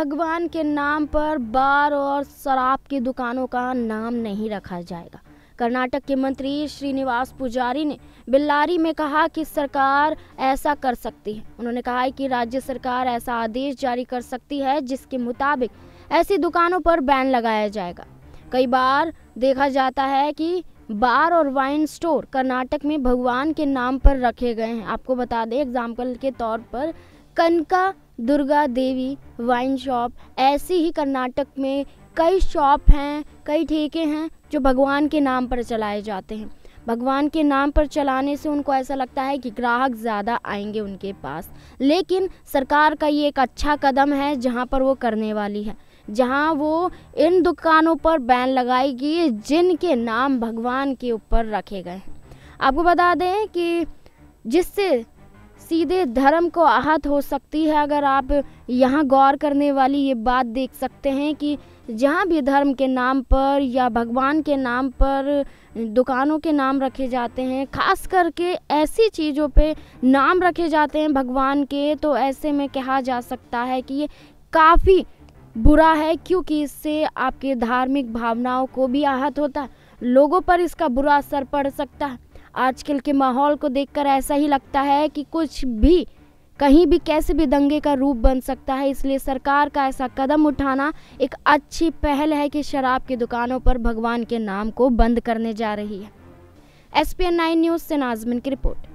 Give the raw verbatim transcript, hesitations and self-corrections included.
भगवान के नाम पर बार और शराब की दुकानों का नाम नहीं रखा जाएगा। कर्नाटक के मंत्री श्रीनिवास पुजारी ने बेल्लारी में कहा कि सरकार ऐसा कर सकती है। उन्होंने कहा कि राज्य सरकार ऐसा आदेश जारी कर सकती है जिसके मुताबिक ऐसी दुकानों पर बैन लगाया जाएगा। कई बार देखा जाता है कि बार और वाइन स्टोर कर्नाटक में भगवान के नाम पर रखे गए हैं। आपको बता दें, एग्जाम्पल के तौर पर कनका दुर्गा देवी वाइन शॉप, ऐसी ही कर्नाटक में कई शॉप हैं, कई ठेके हैं जो भगवान के नाम पर चलाए जाते हैं। भगवान के नाम पर चलाने से उनको ऐसा लगता है कि ग्राहक ज़्यादा आएंगे उनके पास, लेकिन सरकार का ये एक अच्छा कदम है जहाँ पर वो करने वाली है, जहाँ वो इन दुकानों पर बैन लगाएगी जिनके नाम भगवान के ऊपर रखे गए हैं। आपको बता दें कि जिससे सीधे धर्म को आहत हो सकती है। अगर आप यहाँ गौर करने वाली ये बात देख सकते हैं कि जहाँ भी धर्म के नाम पर या भगवान के नाम पर दुकानों के नाम रखे जाते हैं, खास करके ऐसी चीज़ों पे नाम रखे जाते हैं भगवान के, तो ऐसे में कहा जा सकता है कि ये काफ़ी बुरा है, क्योंकि इससे आपके धार्मिक भावनाओं को भी आहत होता है, लोगों पर इसका बुरा असर पड़ सकता है। आजकल के माहौल को देखकर ऐसा ही लगता है कि कुछ भी कहीं भी कैसे भी दंगे का रूप बन सकता है। इसलिए सरकार का ऐसा कदम उठाना एक अच्छी पहल है कि शराब की दुकानों पर भगवान के नाम को बंद करने जा रही है। S P N nine news से नाजमिन की रिपोर्ट।